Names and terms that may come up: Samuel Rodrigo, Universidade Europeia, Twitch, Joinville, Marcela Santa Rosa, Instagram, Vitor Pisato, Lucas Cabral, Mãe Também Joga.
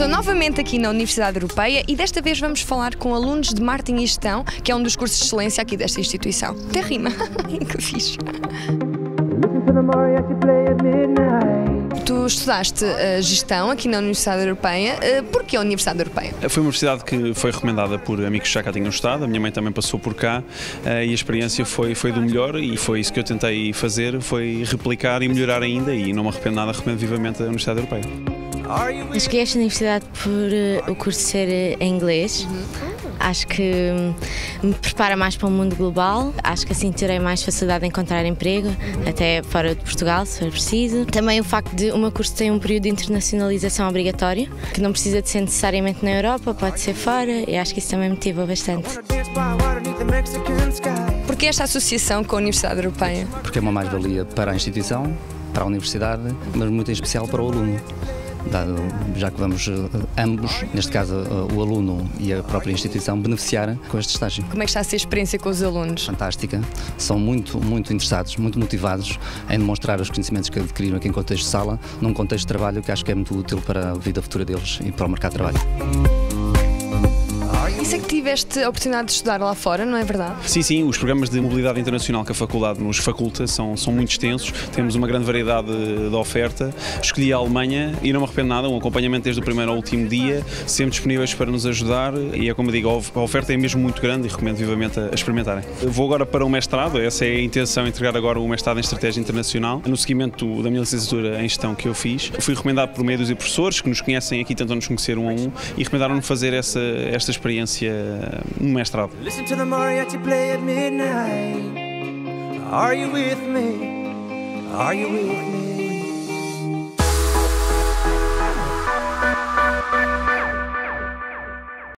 Estou novamente aqui na Universidade Europeia e desta vez vamos falar com alunos de Marketing e Gestão, que é um dos cursos de excelência aqui desta instituição. Até rima, que fixe. Tu estudaste gestão aqui na Universidade Europeia. Porquê a Universidade Europeia? Foi uma universidade que foi recomendada por amigos que já cá tinham estado, a minha mãe também passou por cá e a experiência foi do melhor e foi isso que eu tentei fazer, foi replicar e melhorar ainda e não me arrependo nada, recomendo vivamente a Universidade Europeia. Acho que esta universidade por o curso ser em inglês. Acho que me prepara mais para o mundo global, acho que assim terei mais facilidade em encontrar emprego, até fora de Portugal, se for preciso. Também o facto de o meu curso ter um período de internacionalização obrigatório, que não precisa de ser necessariamente na Europa, pode ser fora, e acho que isso também me motiva bastante. Porquê esta associação com a Universidade Europeia? Porque é uma mais-valia para a instituição, para a universidade, mas muito em especial para o aluno. Já que vamos ambos, neste caso o aluno e a própria instituição, beneficiar com este estágio. Como é que está a ser a experiência com os alunos? Fantástica, são muito interessados, muito motivados em demonstrar os conhecimentos que adquiriram aqui em contexto de sala, num contexto de trabalho que acho que é muito útil para a vida futura deles e para o mercado de trabalho. E sei que tiveste a oportunidade de estudar lá fora, não é verdade? Sim, os programas de mobilidade internacional que a faculdade nos faculta são muito extensos, temos uma grande variedade de oferta. Escolhi a Alemanha e não me arrependo nada, um acompanhamento desde o primeiro ao último dia, sempre disponíveis para nos ajudar e é como digo, a oferta é mesmo muito grande e recomendo vivamente a experimentarem. Vou agora para o mestrado, essa é a intenção, entregar agora o mestrado em Estratégia Internacional, no seguimento da minha licenciatura em Gestão que eu fiz. Fui recomendado por meio dos professores que nos conhecem aqui, tentam nos conhecer um a um e recomendaram-me fazer esta experiência um mestrado.